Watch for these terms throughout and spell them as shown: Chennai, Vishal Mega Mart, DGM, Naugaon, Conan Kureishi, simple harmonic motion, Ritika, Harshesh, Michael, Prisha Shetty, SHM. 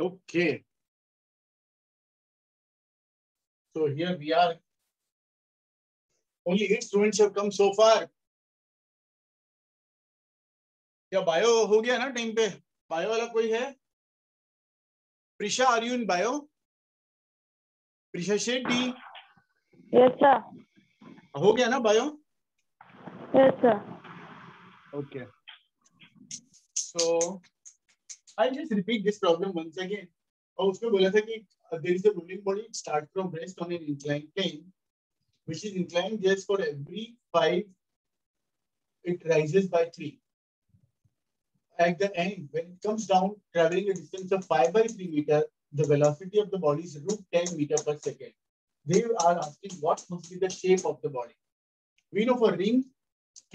Okay. So here we are. Only 8 students have come so far. क्या bio हो गया ना टाइम पे? बायो वाला कोई है? Prisha, are you in bio? Prisha Shetty? Yes sir. हो गया ना bio? Yes sir. Okay. So I'll just repeat this problem once again. और उसमें बोला था कि there is a ruling body start from rest on an inclined plane, which is inclined just for every 5 it rises by 3. At the end, when it comes down, traveling a distance of 5/3 meters, the velocity of the body is √10 meters per second. They are asking what must be the shape of the body. We know for ring,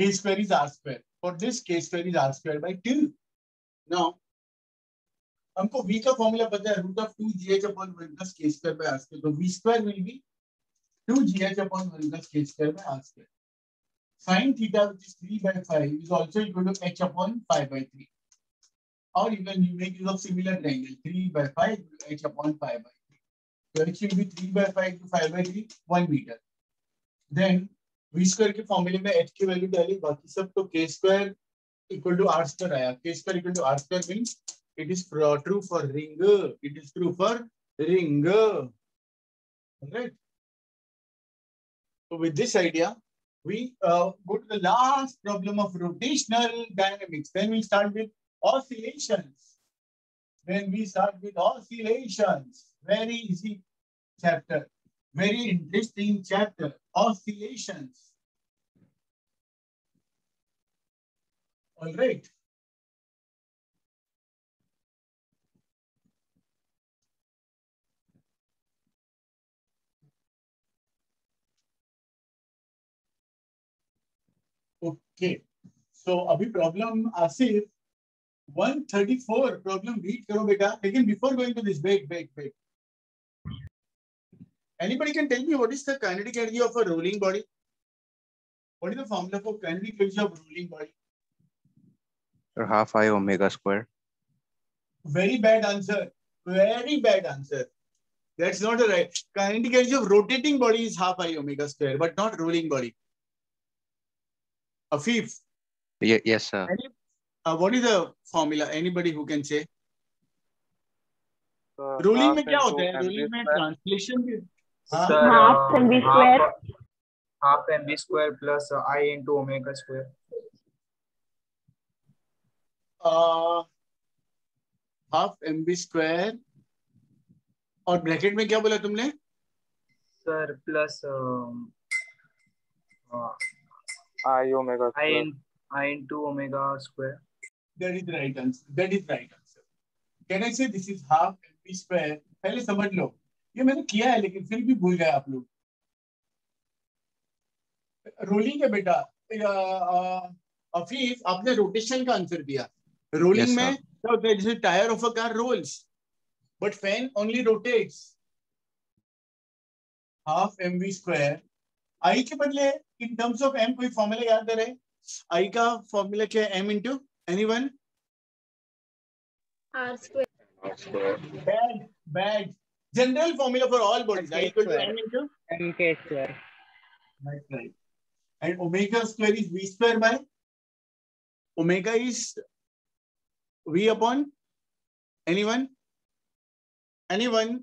k² is r². For this, k² is r² by 2. Now, हमको v का formula पता है √2gh/1 + k² by r². So v² will be 2gh/1 + k² by r². Sin theta, which is 3/5, is also equal to h/π/3. Or even you make use of similar triangle, 3/5 h/π/3. So it should be 3/5 to 5/3, 1 meter. Then v² के formula में h की value डाली, बाकी सब तो k² equal to r² आया. K² equal to r² means it is true for ring. It is true for ring. Right. So with this idea, we go to the last problem of rotational dynamics. Then we start with oscillations. Very easy chapter. Very interesting chapter. Oscillations. All right. Okay. So अभी problem Asif 134 problem read करो बेटा. Again, before going to this, wait. Anybody can tell me what is the kinetic energy of a rolling body? What is the formula for kinetic energy of rolling body? Sir, ½I ω². Very bad answer. That's not the right. Kinetic energy of rotating body is ½I ω², but not rolling body. Afif. Yes, sir. What is the formula? Anybody who can say? Rolling में क्या होता है? Rolling में translation भी. ½ mv square plus i into omega square. ½ mv square और bracket में क्या बोला तुमने? Sir plus i into omega square. That is the right answer. Can I say this is ½ mv square? पहले समझ लो, ये मैंने किया है लेकिन फिर भी भूल गए आप लोग. रोलिंग है बेटा. अफीफ, आपने रोटेशन का आंसर दिया. रोलिंग yes, में क्या होता है? जैसे tyre of a car rolls, but fan only rotates. ½ mv square I के बदले इन टर्म्स ऑफ एम कोई फॉर्मूला याद आ रहा है? आई का फॉर्मूला क्या है? m into anyone? r square. Bad. General formula for all bodies. i equal to m into mk square. That's right. And omega square is v square by. Omega is v upon anyone?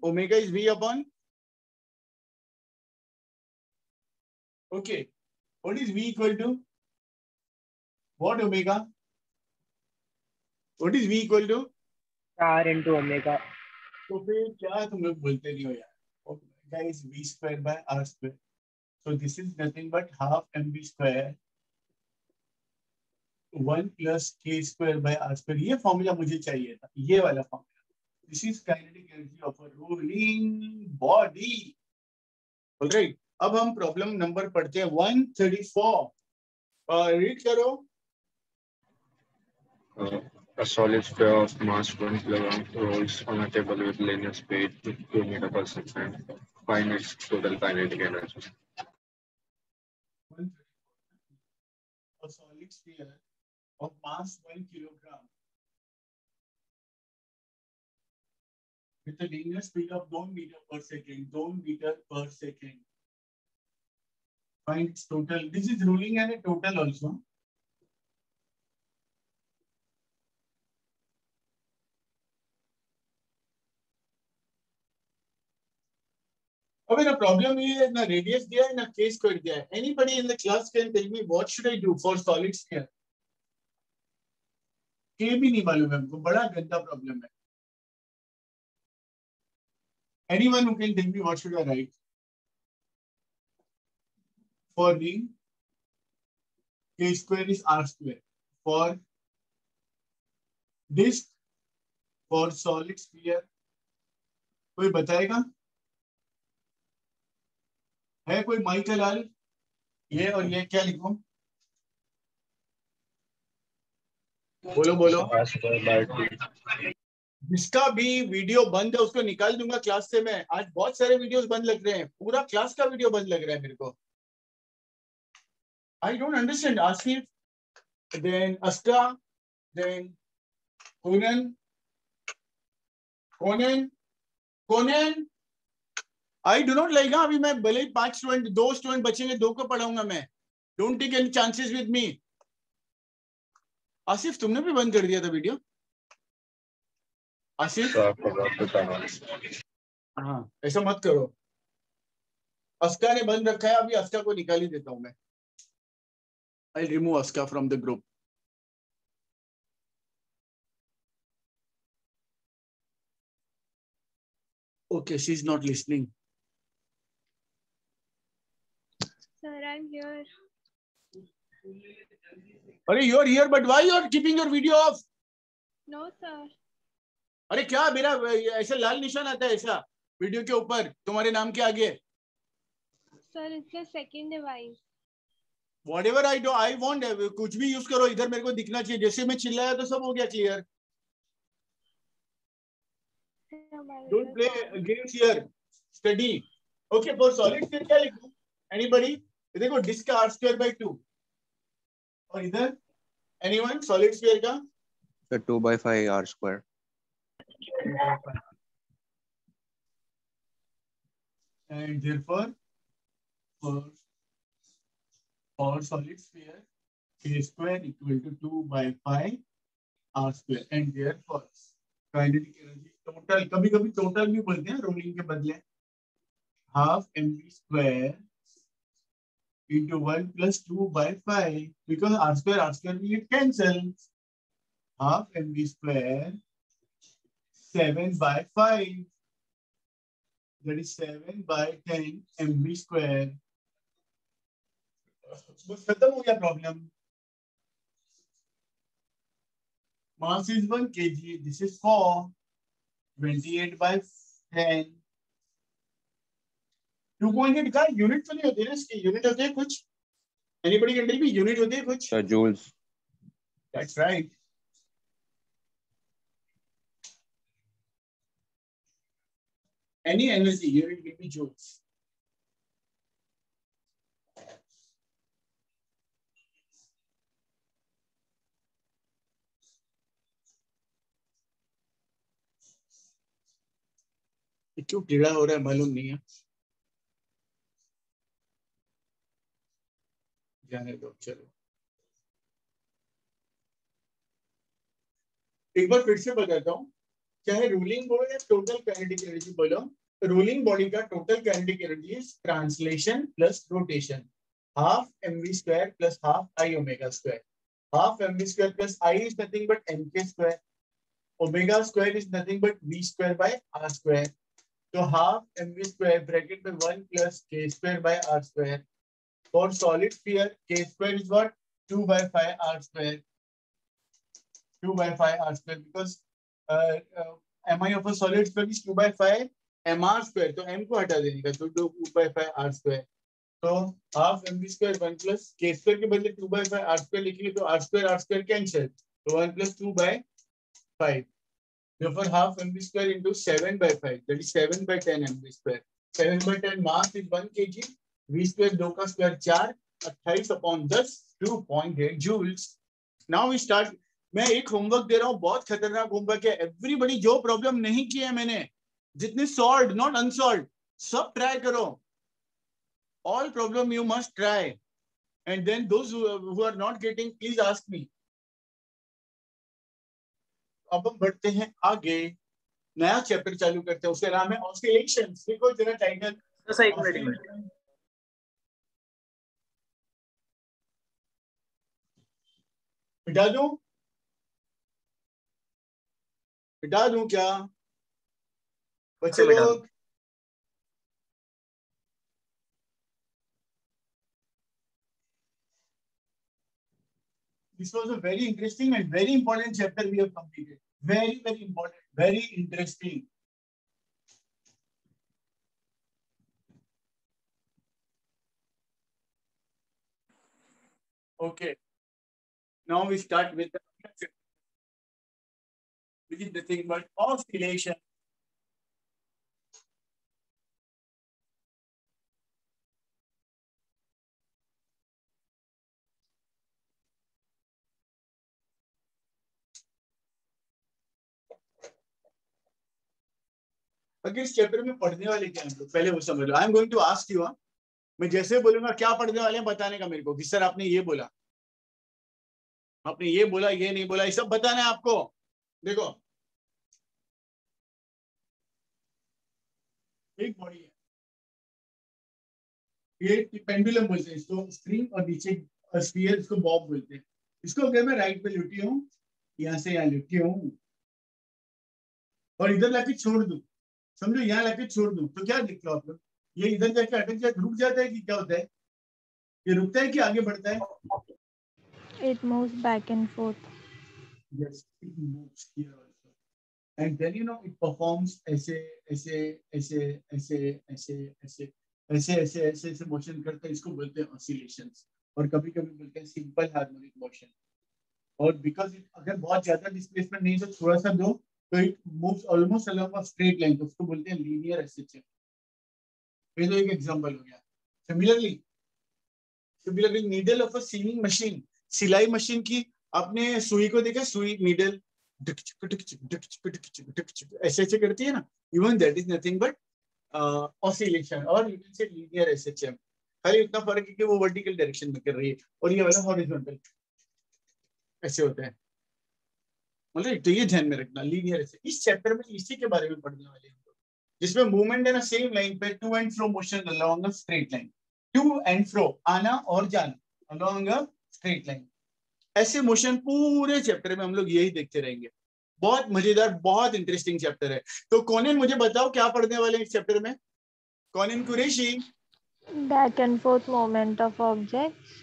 Omega is v upon. Okay, what is v equal to? What omega? What is v equal to? r into omega. तो फिर क्या तुम लोग बोलते नहीं हो यार? Omega is v square by r square. So this is nothing but ½ mv square 1 + k² by r². ये फॉर्मूला मुझे चाहिए था, ये वाला formula. This is kinetic energy of a rolling body. Alright, अब हम प्रॉब्लम नंबर पढ़ते हैं 134. रीड करो. A solid sphere of mass 1 kilogram rolls on a table with linear speed 2 meters per second. Find its total kinetic energy. A solid sphere of mass 1 kilogram with a linear speed of 2 meters per second. Find its total. This is rolling and a total also. Now the problem is na radius diya hai na k square diya hai. Anybody in the class can tell me what should I do for solid sphere? K bhi nahi malum hai, wo bada ganda problem hai. Anyone who can tell me what should I write for the k square is r square for disk for solid sphere? कोई बताएगा? है कोई? Michael आल ये और ये क्या लिखूं? बोलो बोलो। जिसका भी वीडियो बंद है उसको निकाल दूंगा क्लास से मैं। आज बहुत सारे वीडियोस बंद लग रहे हैं, पूरा क्लास का वीडियो बंद लग रहा है मेरे को। I don't understand. Asif, then Asta, then Konan. I do not like. अभी मैं भले ही 5 स्टूडेंट 2 स्टूडेंट बचेंगे, 2 को पढ़ाऊंगा मैं। Don't take any chances with me. Asif तुमने भी बंद कर दिया था वीडियो? आसिफ हाँ, ऐसा मत करो। अस्का ने बंद रखा है, अभी अस्का को निकाल ही देता हूं मैं। I remove Aska from the group. Okay, she is not listening. Sir, I'm here. अरे you are here, but why you are keeping your video off? No, sir. अरे क्या मेरा ऐसा लाल निशान आता है ऐसा वीडियो के ऊपर तुम्हारे नाम के आगे? Sir it's a second device. Whatever I do I want, कुछ भी यूज करो, इधर मेरे को दिखना चाहिए। जैसे मैं चिल्लाया तो सब हो गया clear. Don't play games here, study. Okay, for solid sphere क्या लिखूं? एनीबॉडी? देखो डिस्क का r² by 2 और इधर एनीवन सॉलिड स्फीयर का तो 2/5 r²। And therefore, for solid sphere, k² = 2/5 r². And therefore, kinetic energy total. कभी-कभी total भी बोलते हैं rolling के बदले। ½ mv² × 1 + 2/5 because r square will get cancelled. ½ mv² 7/5, that is 7/10 mv². बस खत्म हो गया problem. Mass is 1 kg, this is 4, 28/10। 2.8 का यूनिट तो नहीं होती ना, इसकी यूनिट होती है कुछ? Anybody can tell me unit होती है कुछ? Joules. That's right. Any energy unit will be joules. क्यों टेढ़ा हो रहा है मालूम नहीं है, जाने दो। चलो एक बार फिर से बताता हूँ, चाहे रूलिंग बोलो या टोटल काइनेटिक एनर्जी बोलो, रूलिंग बॉडी का total kinetic energy is translation plus rotation. ½ mv² + ½ i ω². ½ mv² + i is nothing but mk². Omega² is nothing but v² by r². So ½ mv² / 1 + k² by r². For solid sphere, k² is what? 2/5 r². 2/5 r² because mi of a solid sphere is 2/5 mr². तो m को हटा देने का, तो 2/5 r²। तो ½ mv² 1 + k² के बदले 2/5 r² लिखेंगे, तो r² कैंसिल, तो 1 + 2/5। Therefore ½ mv² × 7/5, that is 7/10 mv². 7/10 mass is 1 kg, v² 2 का square 4, 28/10, 2.8 joules. Now we start. मैं एक होमवर्क दे रहा हूँ, बहुत खतरनाक होमवर्क है। एवरीबडी जो प्रॉब्लम नहीं किया है मैंने जितने सॉल्व नॉट अनसॉल्व सब ट्राई करो. All problem you must try and then those who are not getting please ask me. अब हम बढ़ते हैं आगे, नया चैप्टर चालू करते हैं, उसका नाम है ऑसिलेशंस. देखो जरा टाइटल. जैसा एक मिनट बिठा दूं क्या बच्चे लोग? This was a very interesting and very important chapter we have completed. Very, very important, very interesting. Okay. Now we start with the concept, which is the thing about oscillation. अगर इस chapter में पढ़ने वाले क्या हैं पहले वो समझ लो. I am going to ask you, मैं जैसे बोलूंगा क्या पढ़ने वाले हैं बताने का मेरे को कि सर आपने ये बोला, आपने ये बोला, ये नहीं बोला, ये सब बताना है आपको. देखो एक बॉडी है, ये पेंडुलम बोलते हैं इसको, स्क्रीन और नीचे स्फीयर, इसको बॉब बोलते हैं. इसको अगर मैं राइट पे लुटी हूँ, यहाँ से यहाँ लुटी हूँ और इधर लाके छोड़ दूं, समझो यहाँ लाके छोड़ दूं, तो क्या दिखता है आपको? ये इधर जाके अटक जाता, रुक जाता है कि क्या होता है? ये रुकता है कि आगे बढ़ता है? It moves back and forth. Yes, it moves here also, and then you know it performs ऐसे motion करता है. इसको बोलते हैं oscillations और कभी कभी बोलते हैं simple harmonic motion. और because अगर बहुत ज्यादा displacement नहीं तो थोड़ा सा दो तो it moves almost along a straight line, तो उसको बोलते हैं linear oscillation. ये तो एक example हो गया. Similarly, needle of a sewing machine, सिलाई मशीन की आपने सुई को देखा, सुई नीडल ऐसे ऐसे करती है ना, even that is nothing but oscillation और you can say linear SHM. खाली इतना फर्क है कि वो वर्टिकल डायरेक्शन में कर रही है और ये वाला हॉरिजॉन्टल ऐसे होता है. मतलब तो ये ध्यान में रखना, लीनियर ऐसे इस चैप्टर में इसी के बारे में पढ़ने वाले हैं जिसमें मूवमेंट है ना सेम लाइन पे, to and fro motion along a straight line, to and fro आना और जाना अलोंग अ स्ट्रेट लाइन. ऐसे मोशन पूरे चैप्टर में हम लोग यही देखते रहेंगे. बहुत मजेदार, बहुत इंटरेस्टिंग चैप्टर है. तो कोनन मुझे बताओ क्या पढ़ने वाले हैं इस चैप्टर में? Konan Qureshi, back and forth moment of objects.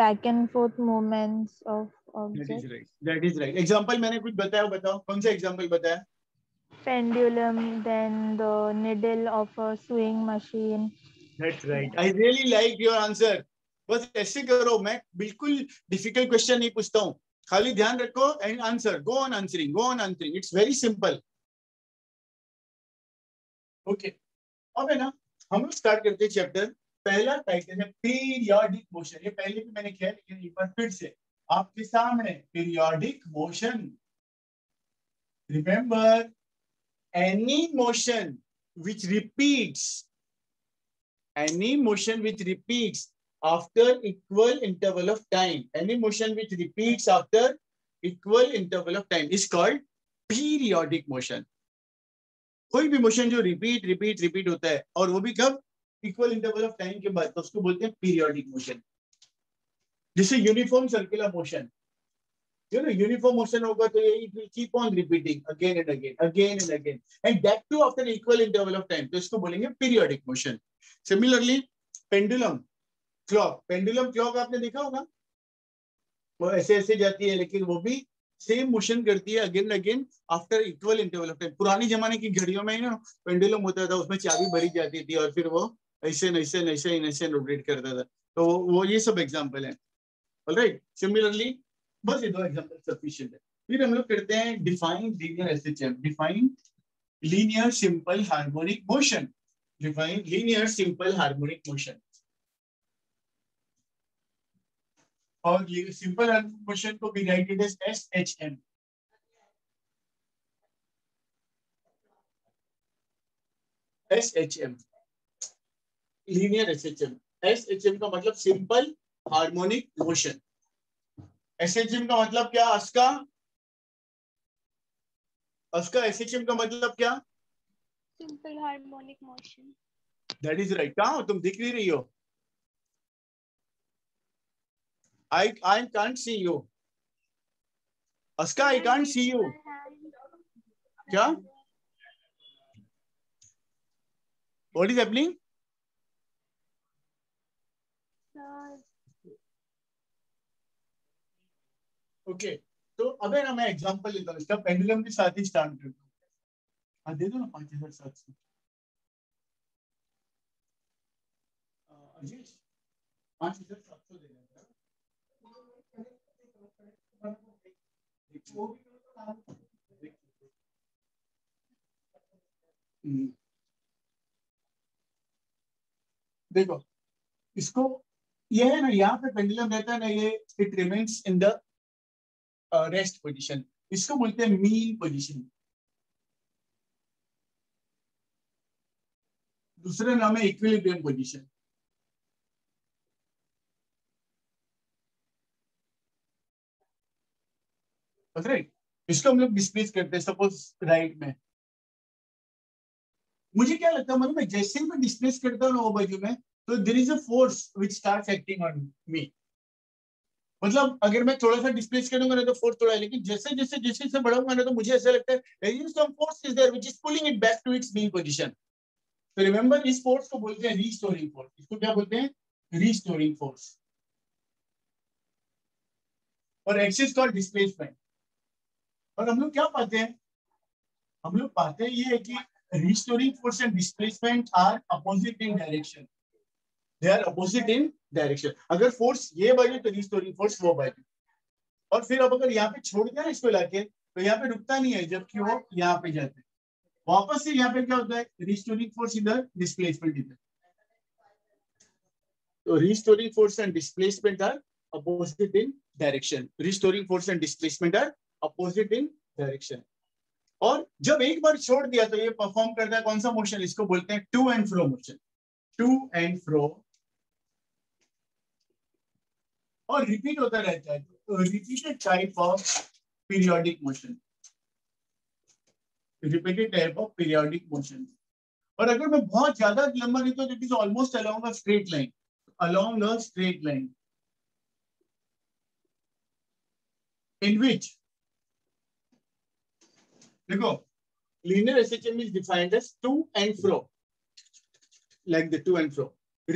Back and forth moments of objects, that is right. Example मैंने कुछ बताया, बताओ कौन सा एग्जांपल बताया? Pendulum, then the needle of a sewing machine. That's right. I really like your answer. बस ऐसे करो, मैं बिल्कुल डिफिकल्ट क्वेश्चन नहीं पूछता हूँ, खाली ध्यान रखो and answer. Go on answering. It's very simple. Okay, अब है ना हम लोग स्टार्ट करते हैं चैप्टर. पहला टाइटल है पीरियोडिक मोशन. ये पहले भी मैंने किया लेकिन एक बार फिर से आपके सामने periodic motion. Remember, any motion which repeats after equal interval of time, any motion which repeats after equal interval of time is called periodic motion. कोई भी motion जो repeat होता है और वो भी कब? equal interval of time के बाद, तो उसको बोलते हैं periodic motion. जैसे uniform circular motion, you know uniform motion होगा तो ये will keep on repeating again and again and that too after equal interval of time, तो इसको बोलेंगे periodic motion. Similarly, pendulum clock आपने देखा होगा, वो ऐसे ऐसे जाती है लेकिन वो भी सेम मोशन करती है again again after equal interval of time. पुरानी जमाने की घड़ियों में ना पेंडुलम होता था, उसमें चाबी भरी जाती थी और फिर वो ऐसे रोटेट करता था. तो वो ये सब एग्जाम्पल है. ऑलराइट, सिमिलरली बस ये दो एग्जाम्पल सफिशिएंट है. फिर हम लोग करते हैं define linear simple harmonic motion. और ये सिंपल हार्मोनिक मोशन को भी write it as SHM. SHM, linear SHM. SHM का मतलब सिंपल हार्मोनिक मोशन. SHM का मतलब क्या अस्का? अस्का SHM का मतलब क्या? Simple harmonic motion. That is right. कहाँ हो तुम? दिख नहीं रही हो. I can't see you. Aska, I can't see you. क्या? What is happening? Okay. तो अबे ना मैं एग्जाम्पल लेता हूँ इसका. पेंडुलम के साथ ही स्टार्ट करता हूँ. हाँ दे दो ना 5,700. अजीज 5,700 दे दो. देखो इसको ये है ना, यहाँ पे पेंडुलम रहता है ना, ये it remains in the rest position. इसको बोलते हैं मीन पोजीशन. दूसरे नाम है इक्विलिब्रियम पोजीशन. राइट. इसको हम लोग डिस्प्लेस करते हैं सपोज राइट में. मुझे क्या लगता है मतलब मैं जैसे ही मैं डिस्प्लेस करता हूँ ना वो बाजू में, तो there is a force which starts acting on me. मतलब अगर मैं थोड़ा सा डिस्प्लेस करूंगा ना तो फोर्स थोड़ा है, लेकिन जैसे जैसे जैसे जैसे बढ़ाऊंगा ना तो मुझे ऐसा लगता है there is some force is there which is pulling it back to its mean position. तो रिमेंबर इस फोर्स को बोलते हैं रीस्टोरिंग फोर्स. इसको क्या बोलते हैं? Restoring force. और एक्सिस कॉल्ड डिस्प्लेसमेंट. और हम लोग क्या पाते हैं? हम लोग पाते हैं ये है कि restoring force and displacement are opposite in direction. They are opposite in direction. अगर फोर्स ये बाजू तो रिस्टोरिंग फोर्स वो बाजू. और फिर अब अगर यहाँ पे छोड़ दिया ना इसको लाके, तो यहाँ पे रुकता नहीं है, जबकि वो यहाँ पे जाते हैं वापस से. यहाँ पे क्या होता है? रिस्टोरिंग फोर्स इधर, डिस्प्लेसमेंट इधर. तो restoring force and displacement are opposite in direction. Restoring force and displacement are opposite in direction. और जब एक बार छोड़ दिया तो ये परफॉर्म करता है कौन सा मोशन? इसको बोलते हैं to and fro motion. To and fro और रिपीट होता रहता है. Repeated type of periodic motion. Repeated type of periodic motion. और अगर मैं बहुत ज्यादा लंबा लेता हूं तो it is almost along a straight line. Along a straight line in which देखो linear SHM is defined as to and fro, like the to and fro,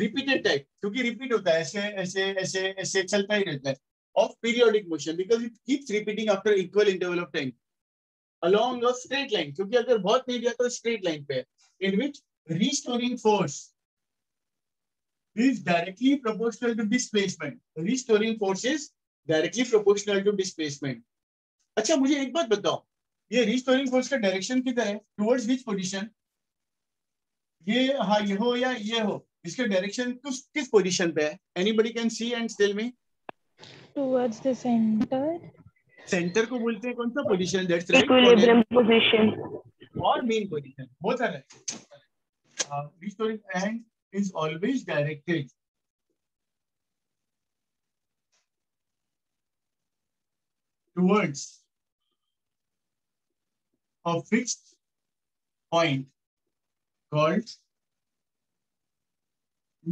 repeated type, क्योंकि repeat होता है, ऐसे ऐसे ऐसे ऐसे चलता ही रहता है, of periodic motion because it keeps repeating after equal interval of time, along a straight line, क्योंकि अगर बहुत नहीं दिया तो straight line पे है, in which restoring force is directly proportional to displacement. Restoring force is directly proportional to displacement. अच्छा मुझे एक बात बताओ, ये रिस्टोरिंग फोर्स का डायरेक्शन किधर है? Towards which position? ये हाँ ये हो या ये हो, इसका डायरेक्शन किस पोजीशन पे है? Anybody can see and tell me? Towards the centre. Centre को बोलते हैं कौन सा position? That's right, equilibrium position और मीन पोजीशन. बहुत अच्छा. Restoring and is always directed. Towards a fixed point called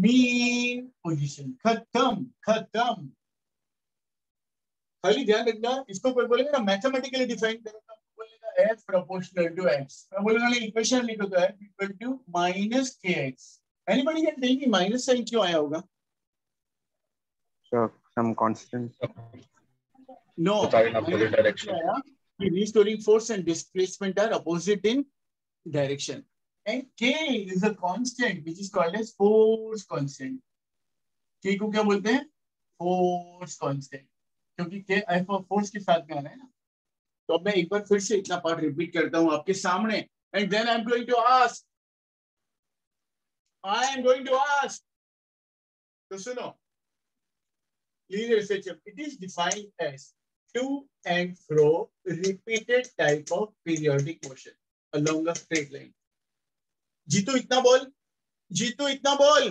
mean position. खत्म खत्म. खाली ध्यान रखना, इसको कोई बोलेगा ना मैथमेटिकली डिफाइन करो तो बोलेगा f proportional to x. मैं बोलूंगा ना इक्वेशन लिखो तो f equal to minus kx. Anybody can tell me minus sign क्यों आया होगा? Sure, some constant. No. Direction. Restoring force and displacement are opposite in direction, and k is a constant which is called as force constant. K को क्या बोलते हैं? Force constant. क्योंकि k f और force के साथ में आना है ना. तो अब मैं एक बार फिर से इतना पार्ट रिपीट करता हूँ आपके सामने, and then I am going to ask. तो सुनो, linear SHM it is defined as to and fro repeated type of periodic motion along a straight line. Jitu इतना बोल, जीतू इतना बोल।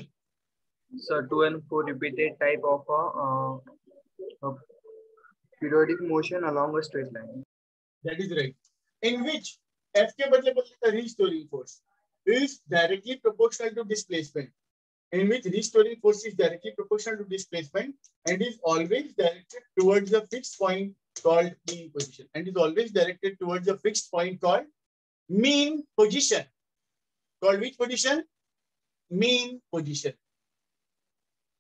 Sir, 2 and 4 repeated type of a periodic motion along a straight line. That is right. In which F के बदले बोलते हैं restoring force is directly proportional to displacement. In which restoring force is directly proportional to displacement and is always directed towards a fixed point called mean position. And is always directed towards a fixed point called mean position. Called which position? Mean position.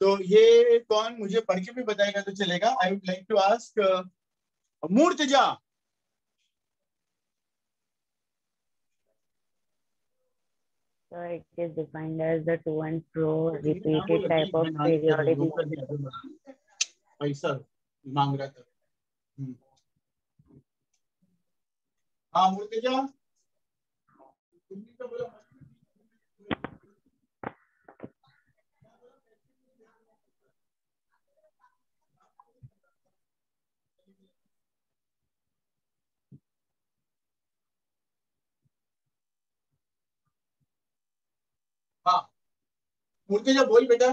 तो ये कौन मुझे पढ़ के भी बताएगा तो चलेगा। I would like to ask Murtaza. So it is defined as the 2 and 4 repeated type of periodic motion. पैसा मांग रहा था। हाँ मुर्तजा तुमने तो बोला। मुर्तेजा बोल बेटा।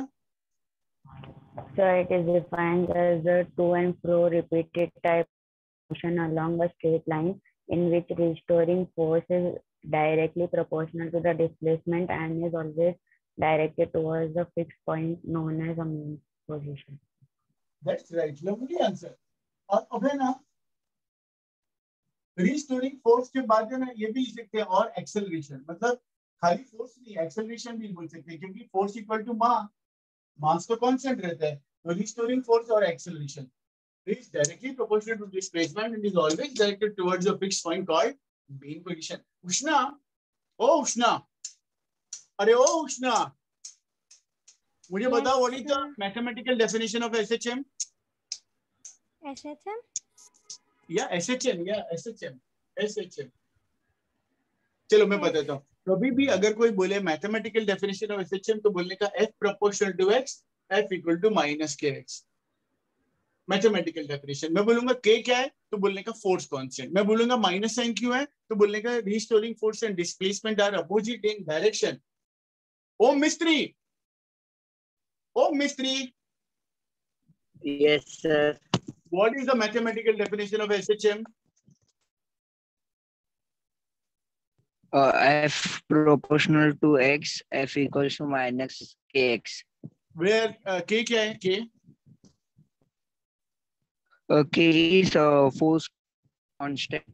So it is defined as the 2 and 4 repeated type motion along a straight line in which restoring force is directly proportional to the displacement and is always directed towards the fixed point known as a mean position. That's right. Lovely answer. और अबे ना restoring force के बाद ना ये भी लिखते हैं और acceleration मतलब खाली फोर्स नहीं एक्सेलरेशन भी बोल सकते हैं क्योंकि फोर्स इक्वल टू मास तो कांस्टेंट रहता है तो रिस्टोरिंग फोर्स और acceleration is directly proportional to displacement and is always directed towards a fixed point called mean position. Ushna, ओ उष्णा, अरे ओ उष्णा मुझे बताओ what is the mathematical definition of SHM. SHM या एसएचएम या एसएचएम एसएचएम चलो मैं बताता हूँ। कभी भी अगर कोई बोले मैथमेटिकल डेफिनेशन ऑफ एसएचएम तो बोलने का f proportional to x, f equal to minus K X mathematical definition. मैं बोलूंगा k क्या है तो बोलने का फोर्स कांस्टेंट। मैं बोलूंगा माइनस साइन क्यों है तो बोलने का restoring force and displacement are opposite in direction. ओ मिस्त्री, ओ Mistry. Yes sir. What is the mathematical definition of SHM? F proportional to x, f equals to minus kx. Where k क्या है? k k is force constant.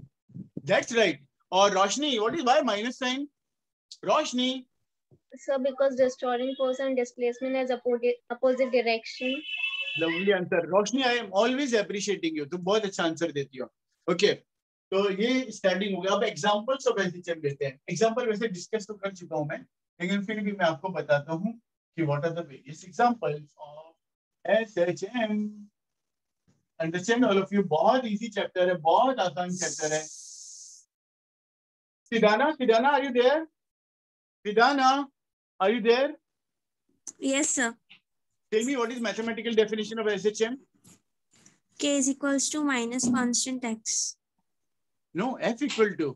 That's right. और रोशनी, what is why minus sign? Roshni. Sir, because restoring force and displacement is opposite direction. Lovely answer, Roshni. I am always appreciating you. तुम बहुत अच्छा answer देती हो. Okay. तो ये starting हो गया। अब एग्जांपल्स ऑफ एसएचएम देते हैं। एग्जांपल वैसे डिस्कस तो कर चुका हूं मैं लेकिन फिर भी मैं आपको बताता हूं कि what are the various examples of SHM. Understand all of you. बहुत इजी चैप्टर है, बहुत आसान चैप्टर है। Sidana, Sidana are you there? Sidana are you there? Yes sir. Tell me what is mathematical definition of SHM? k is equals to minus constant x. No, f equal to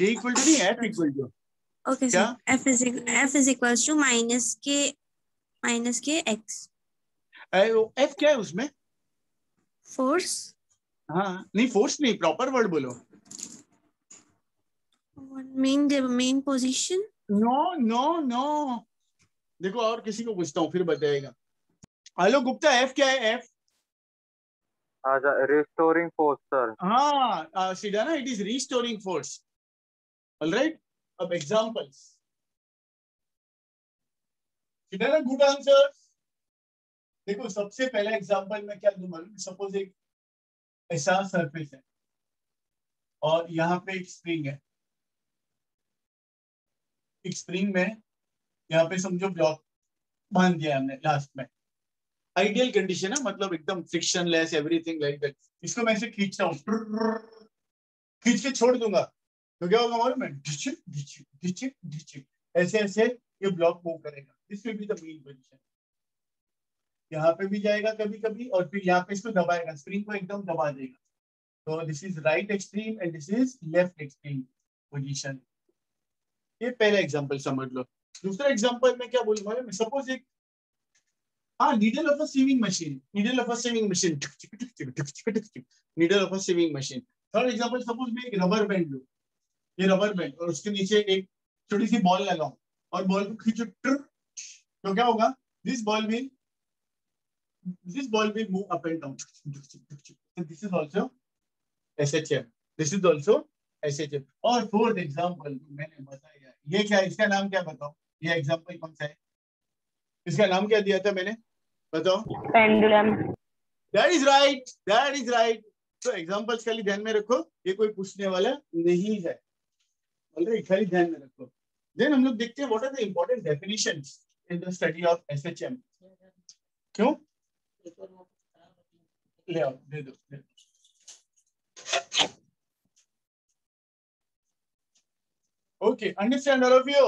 k equal to नहीं, f equal to. Okay sir, f is equals to minus k x. f क्या है उसमें? Force. हाँ नहीं force नहीं, proper word बोलो. Mean position. No. देखो और किसी को पूछता हूँ फिर बताएगा। हेलो गुप्ता, f क्या है? f restoring force sir. हाँ Sidana, it is restoring force. All right. अब examples. Sidana, good answers. देखो सबसे पहला एग्जाम्पल में क्या दूं मालूम? सपोज एक ऐसा सरफेस है और यहाँ पे एक स्प्रिंग है। एक स्प्रिंग में यहाँ पे समझो ब्लॉक बांध दिया हमने लास्ट में। आइडियल कंडीशन है मतलब एकदम फ्रिक्शनलेस एवरीथिंग लाइक दैट। इसको मैं ऐसे खींचता हूँ, खींच के छोड़ दूंगा तो क्या होगा मालूम है? ऐसे ऐसे ये ब्लॉक मूव करेगा। This will be the mean position. यहाँ पे भी जाएगा कभी कभी और फिर यहाँ पे इसको दबाएगा, स्प्रिंग को एकदम दबा देगा। तो this is right extreme and this is left extreme position. ये पहला एग्जाम्पल समझ लो। दूसरा एग्जाम्पल में क्या बोलूंगा, सपोज एक needle of a sewing machine, needle of a sewing machine, needle of a sewing machine। Third example, suppose मैं एक रबर बैंड लू, ये रबर बैंड और उसके नीचे एक छोटी सी बॉल लगाऊं और बॉल को खींचो तो क्या होगा, this ball will move up and down। So this is also SHM, this is also SHM। और फोर्थ एग्जाम्पल मैंने बताया, ये क्या, इसका नाम क्या बताओ, ये एग्जाम्पल कौन सा है, इसका नाम क्या दिया था मैंने, बताओ। पेंडुलम। That is right। तो एग्जाम्पल्स खाली ध्यान में रखो, ये कोई पूछने वाला नहीं है, खाली ध्यान में रखो। देन हम लोग देखते हैं what are the important definitions in the study of SHM. क्यों ले आओ, दे दो, दे दो। Okay, understand all of you।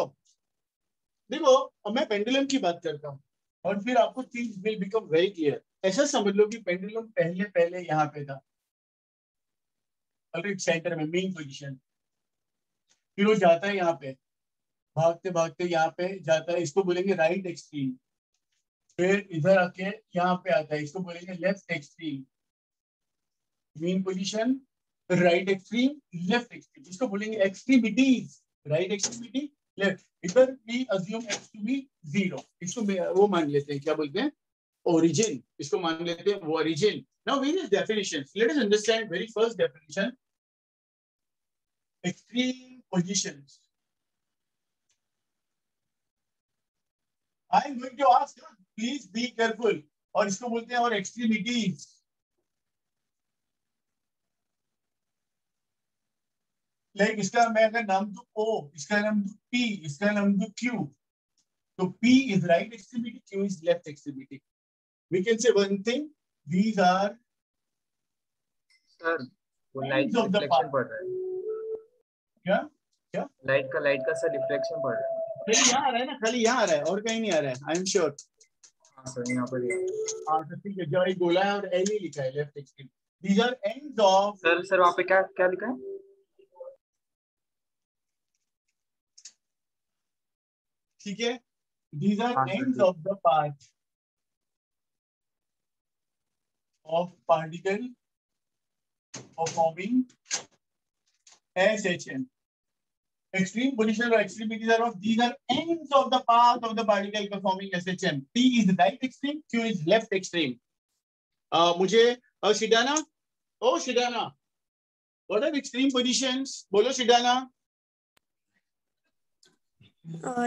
देखो अब मैं पेंडुलम की बात करता हूँ और फिर आपको चीज विल बिकम वेरी क्लियर। ऐसा समझ लो कि पेंडुलम पहले यहाँ पे था, ऑलरेडी सेंटर में मेन पोजीशन, फिर वो जाता है यहाँ पे, भागते यहाँ पे जाता है, इसको बोलेंगे राइट एक्सट्रीम, फिर इधर आके यहाँ पे आता है, इसको बोलेंगे left extreme, mean position, right extreme, left extreme, इसको बोलेंगे एक्सट्रीमिटीज, राइट एक्सट्रीमिटी, लेफ्ट। इधर भी assume x to be zero, इसको वो मान लेते हैं, क्या बोलते हैं, ओरिजिन, इसको मान लेते हैं वो origin. Now various definitions, let us understand very first definition, extreme positions. I am going to ask you please be careful, और इसको बोलते हैं और एक्सट्रीमिटीज, लाइक इसका मैं अगर नाम दूं O, इसका नाम दूं P, इसका नाम दूं Q, तो P is right extremity, Q is left extremity। We can say one thing, these are sir light of the part। क्या light का सर रिफ्लेक्शन पड़ रहा है, खाली यहाँ आ रहा है ना, खाली यहाँ आ रहा है और कहीं नहीं आ रहा है, आई एम श्योर। हां सर यहाँ पर ठीक है, जॉय गोला है और L ही लिखा है, left extremity. These are ends of, sir वहां पे क्या क्या लिखा है, ठीक है, these are ends of the part of particle forming SHM। Extreme position or extremities are of, these are ends of the path of the particle performing SHM। P is right extreme, Q is left extreme। मुझे सिडाना, ओ Sidana, what are extreme positions? बोलो Sidana.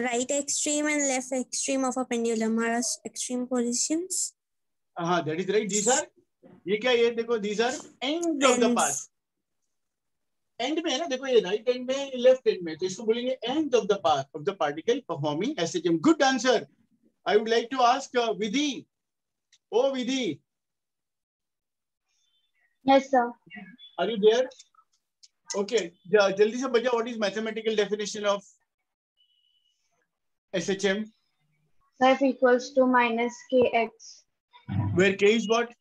Right extreme and left extreme of a pendulum are extreme positions। That is right। These are, ये क्या, ये देखो these are ends of the path। End में है ना, देखो ये right end में है, left end में, तो इसको बोलेंगे end of the path of the particle performing SHM। Good answer। I would like to ask Vidi। Oh Vidi। Yes sir। Are you there? Okay। जल्दी से बताओ what is mathematical definition of SHM? F equals to minus kx, where k is what?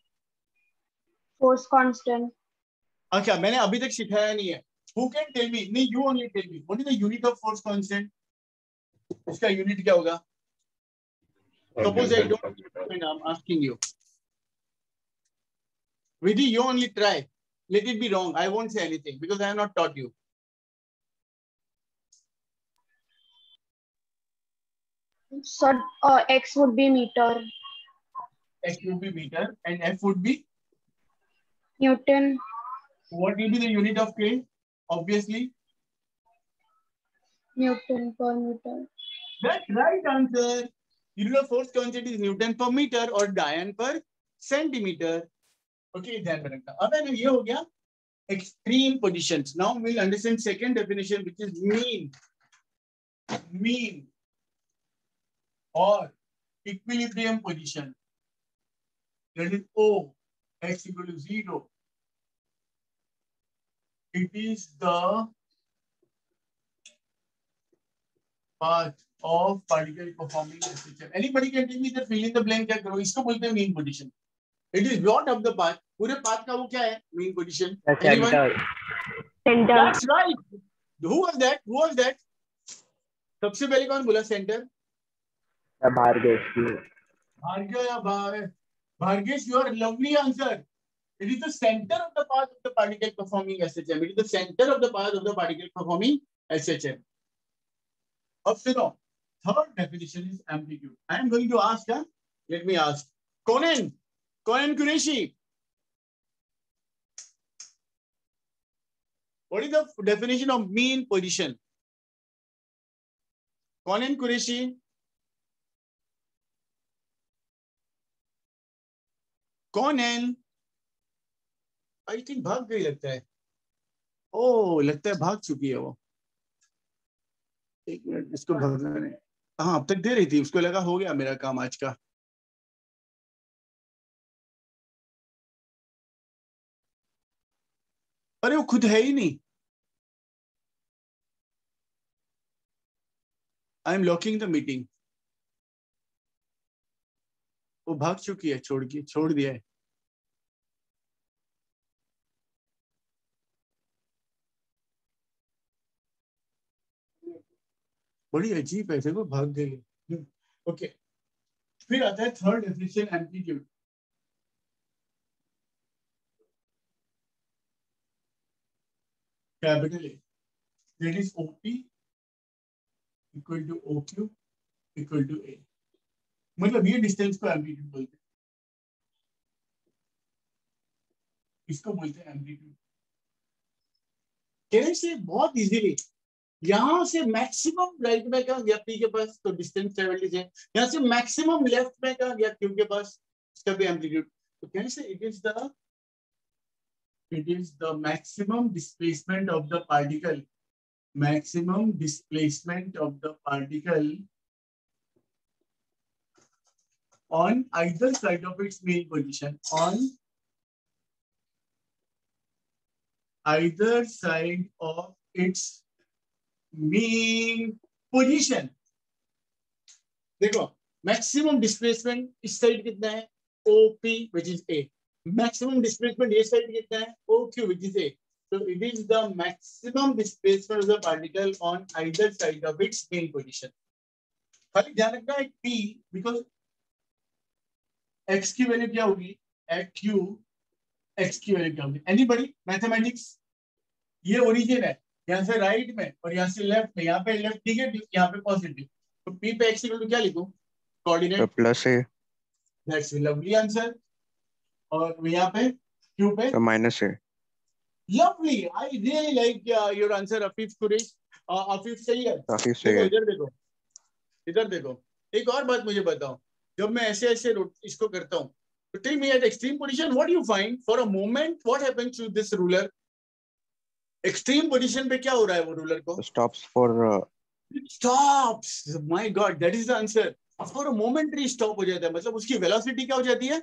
Force constant। अच्छा मैंने अभी तक सिखाया नहीं है। Who can tell me? नहीं, you only tell me। What is the unit of force constant? इसका unit क्या होगा? Suppose I don't know and I'm asking you। Vidhi, you only try। Let it be wrong। I won't say anything because I have not taught you। So x would be meter, and f would be newton। What will be the unit of k? Obviously newton per meter। That's right answer। Unit of force constant is newton per meter or dian per centimeter। Okay, ध्यान में रखना। अब ये हो गया extreme positions। Now we'll understand second definition, which is mean। Mean और equilibrium position, that is O, x equal to 0। It is the path of particle performing SHM। Anybody can tell me that fill in the blank क्या करो, इसको बोलते हैं mean position। It is what of the path, पूरे path का वो क्या है, mean position। Anyone? That's right। Who was that? सबसे पहले कौन बोला centre? Bhargesh, your lovely answer. It is the center of the path of the particle performing SHM. It is the center of the path of the particle performing SHM. Of Sino, third definition is amplitude. I am going to ask that. Let me ask. Conan Kureishi. What is the definition of mean position? Conan Kureishi. Conan, I think भाग गई लगता है। ओ लगता है भाग चुकी है वो। एक मिनट इसको भागना है। हाँ अब तक दे रही थी, उसको लगा हो गया मेरा काम आज का। अरे वो खुद है ही नहीं। I am locking the meeting. वो भाग चुकी है, छोड़ दिया है। बड़ी अजीब है, वो भाग गई। ओके, फिर आता है third definition amplitude. Capital A that is OP equal to OQ equal to A, मतलब ये डिस्टेंस को एम्प्लीट्यूड बोलते हैं, इसको बोलते हैं एम्प्लीट्यूड। कैन से बहुत इजीली यहां से मैक्सिमम राइट में कहा गया पी के पास, तो डिस्टेंस ट्रेवल्ड है। यहां से मैक्सिमम लेफ्ट में कहा गया क्यू के पास, इसका भी एम्प्लीट्यूड। तो can say it is the maximum displacement of the particle on either side of its mean position, on either side of its mean position. देखो maximum displacement इस साइड कितना है, OP which is A, maximum displacement ये side कितना है, OQ which is A. So it is the maximum displacement of the particle on either side of its mean position. खाली ध्यान रखना है P, because x की वैल्यू क्या होगी, x की वैल्यू क्या होगी? Anybody mathematics? ये ओरिजिन है, यहाँ से राइट में और यहाँ से लेफ्ट में, यहाँ पे लेफ्ट नेगेटिव, यहाँ पे पॉजिटिव। तो p पे x इक्वल टू क्या लिखूं, coordinate plus a, that's a lovely answer. और यहाँ पे q पे minus a। Lovely, I really like your answer Asif Quraish. Asif सही है, इधर देखो। एक और बात मुझे बताओ, जब मैं ऐसे इसको करता हूँ तो tell me at extreme position what you find for a moment, what happens to this ruler? Extreme position पे क्या हो रहा है, वो रूलर को stops for stops. My God, that is the answer. For a momentary stop हो जाता है, मतलब उसकी वेलोसिटी क्या हो जाती है,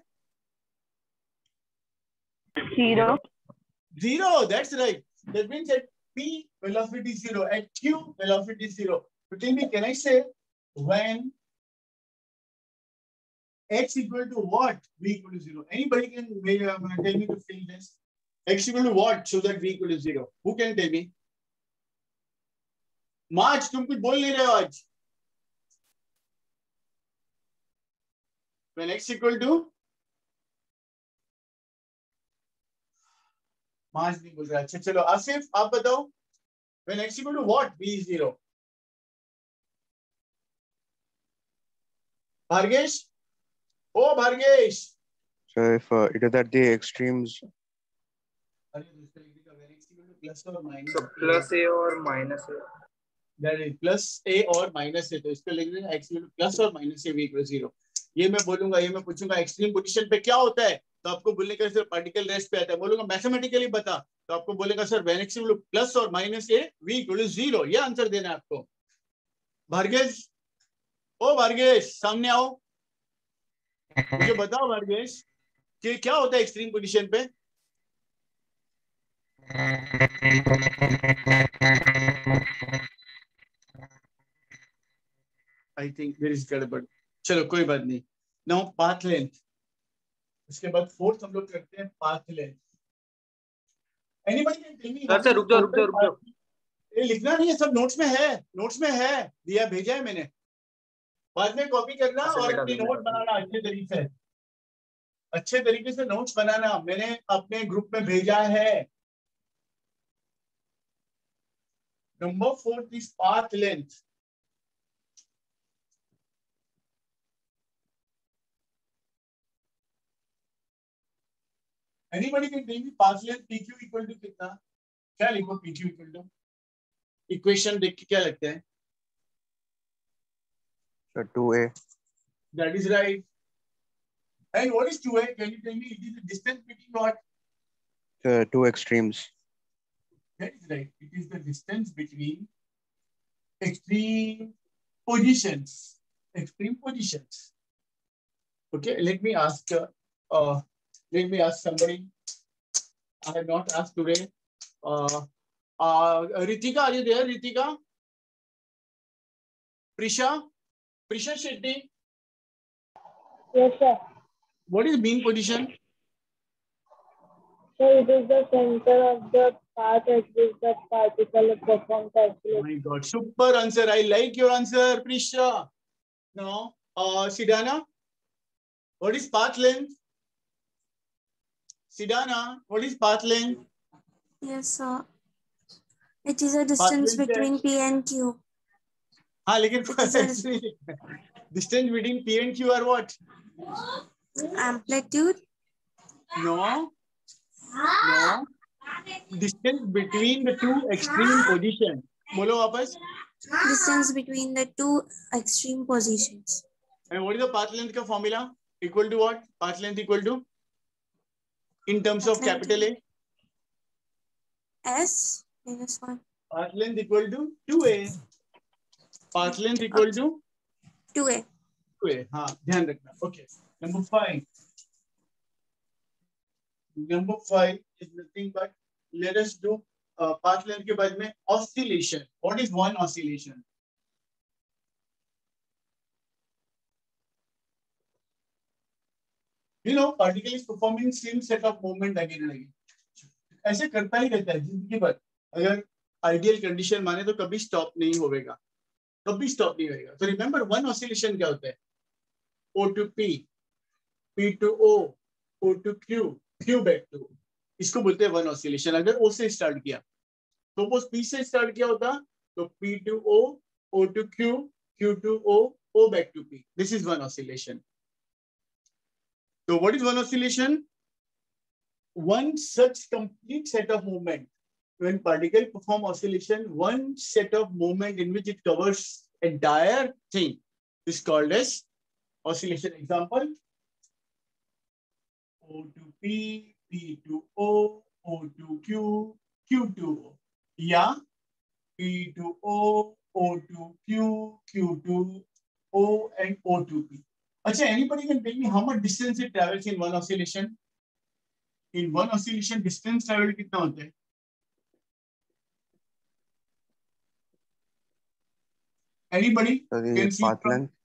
zero. That's right, that means at p velocity zero, at q velocity zero. तो tell me, can I say when x equal to what, v equal to zero? Anybody can tell me to fill this? X equal to what so that v equal to zero? Who can tell me? March, तुम कुछ बोल नहीं रहे हो आज। When x equal to, March नहीं बोल रहा। अच्छा चलो आसिफ आप बताओ, when x equal to what, v is zero? Bhargesh, O Bhargesh. So if it is at the extremes, plus a or minus a, that is plus a or minus a, तो इसको लिख देना x equal to plus or minus a v equal to zero। ये मैं बोलूंगा, ये मैं पूछूंगा एक्सट्रीम पोजीशन पे क्या होता है, तो आपको बोलने का सर पार्टिकल रेस्ट पे आता है। बोलूंगा मैथमेटिकली बता, तो आपको बोलेगा sir when x equal to plus or minus a v equal to zero, ये आंसर देना है आपको। भार्गेश, ओ भार्गेश सामने आओ, मुझे बताओ भार्गेश कि क्या होता है एक्सट्रीम पोजीशन पे। आई थिंक देयर इज गड़बड़, चलो कोई बात नहीं। नाउ पाथ लेंथ, उसके बाद फोर्थ हम लोग करते हैं path length. Anybody can tell me? अच्छा रुक जाओ लिखना नहीं है, सब नोट्स में है, नोट्स में है, दिया भेजा है मैंने, बाद में कॉपी करना और अपनी नोट बनाना अच्छे तरीके से नोट्स बनाना, मैंने अपने ग्रुप में भेजा है। Number 4 is path length. Anybody can tell me path length PQ equal to कितना? क्या लिखो PQ equal to? Equation देख के क्या लगता है? So 2a. That is right. And what is 2a? Can you tell me? It is the distance between what? The two extremes. That is right. It is the distance between extreme positions. Extreme positions. Okay. Let me ask somebody. I have not asked today. Ritika, are you there? Ritika? Prisha? Prisha Shetty? Yes, sir. What is mean position? So it is the center of the path at which the particle performs calculation. My God, super answer! I like your answer, Prisha. Now, Sidana, what is path length? Sidana, what is path length? Yes, sir. It is a distance between P and Q. हाँ, लेकिन distance between P and Q are what? Amplitude. No. Distance between the two extreme positions. बोलो वापस. Distance between the two extreme positions. And what is the path length का formula? Equal to what? Path length equal to? In terms of capital A. S minus one. Path length equal to 2a. Path length equal to 2a. 2a. हाँ, ध्यान रखना. Okay. Number 5. Number 5 is nothing but let us do path length के बाद में oscillation. What is one oscillation? You know, particle is performing same set of movement again and again. ऐसे करता ही रहता है जिंदगी भर. अगर ideal condition माने तो कभी stop नहीं होगा, कभी stop नहीं होगा. So remember one oscillation क्या होता है? O to P, P to O, O to Q. Q back to, इसको बोलते हैं वन ऑसिलेशन. अगर O से स्टार्ट किया, सपोज P से स्टार्ट किया होता तो P to O, O to Q, Q to O, O back to P. This is one oscillation. So what is one oscillation? One such complete set of movement. When particle perform oscillation, one set of movement in which it covers entire thing is called as oscillation. Example. O to P, P to O, O to Q, Q to O. Yeah, P to O, O to Q, Q to O, and O to P. Achha, anybody can tell me how much distance it travels in one oscillation? In one oscillation, distance traveled kitna hota hai? Anybody? Can see path length.